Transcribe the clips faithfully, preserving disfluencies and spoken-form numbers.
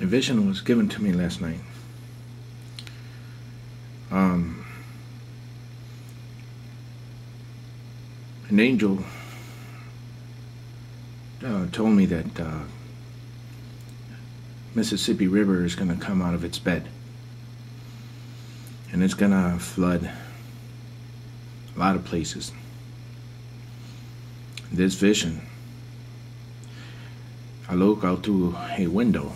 A vision was given to me last night. Um, an angel uh, told me that uh, Mississippi River is going to come out of its bed, and it's going to flood a lot of places. This vision, I look out through a window,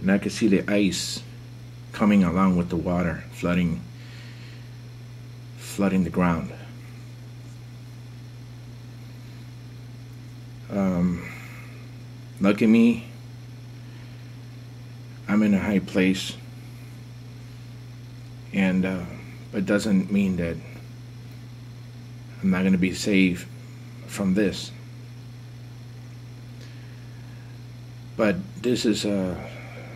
and I could see the ice coming along with the water, flooding, flooding the ground. Um, lucky me, I'm in a high place, and uh, it doesn't mean that I'm not going to be saved from this. But this is a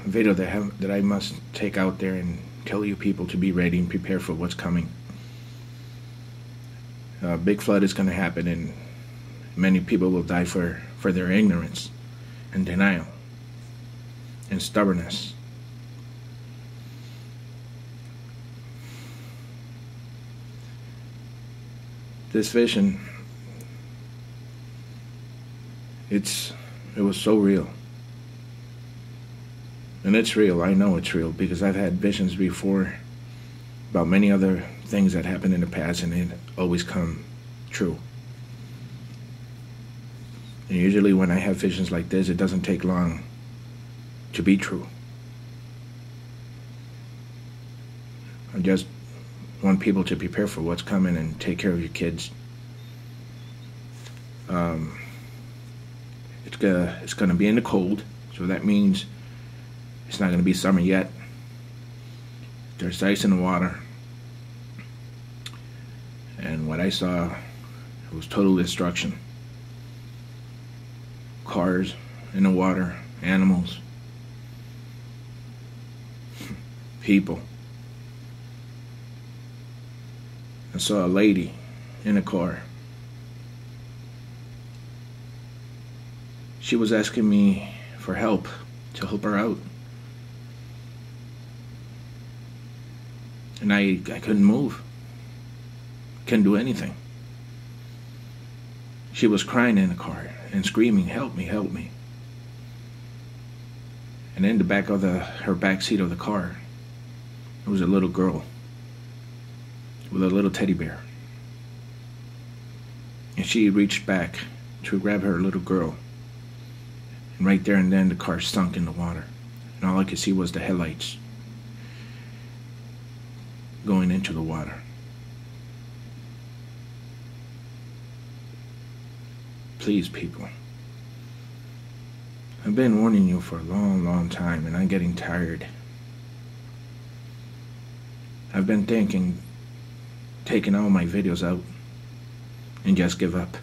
video that, have, that I must take out there and tell you people to be ready and prepare for what's coming. A big flood is going to happen, and many people will die for, for their ignorance and denial and stubbornness. This vision, it's it was so real. And it's real, I know it's real, because I've had visions before about many other things that happened in the past, and it always come true. And usually when I have visions like this, it doesn't take long to be true. I just want people to prepare for what's coming and take care of your kids. Um, it's gonna, it's gonna be in the cold, so that means it's not gonna be summer yet. There's ice in the water, and what I saw was total destruction. Cars in the water, animals, people. I saw a lady in a car. She was asking me for help, to help her out. And I, I couldn't move. Couldn't do anything. She was crying in the car and screaming, "Help me, help me." And in the back of the, her back seat of the car, there was a little girl with a little teddy bear. And she reached back to grab her little girl. And right there and then the car sunk in the water. And all I could see was the headlights going into the water. Please, people. I've been warning you for a long, long time, and I'm getting tired. I've been thinking, taking all my videos out and just give up.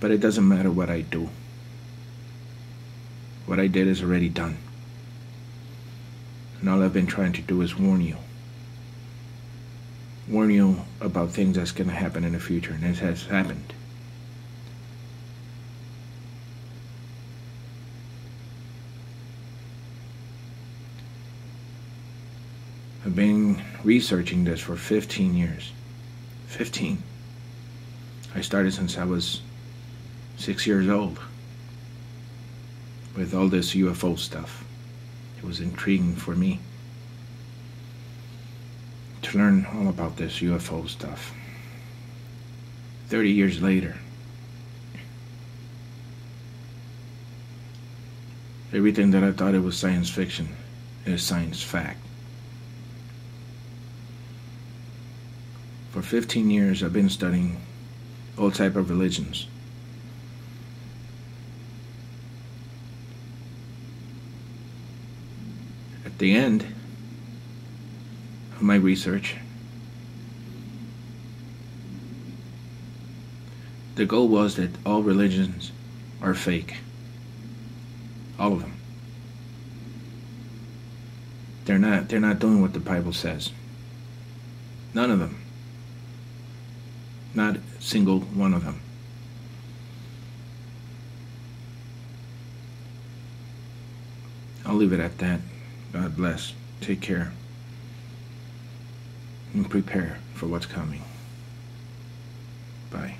But it doesn't matter what I do. What I did is already done. And all I've been trying to do is warn you. Warn you about things that's going to happen in the future, and it has happened. I've been researching this for fifteen years. fifteen. I started since I was six years old with all this U F O stuff. It was intriguing for me to learn all about this U F O stuff. thirty years later, everything that I thought it was science fiction is science fact. For fifteen years, I've been studying all type of religions. At the end of my research, the goal was that all religions are fake. All of them. They're not, they're not doing what the Bible says. None of them. Not a single one of them. I'll leave it at that. God bless. Take care. And prepare for what's coming. Bye.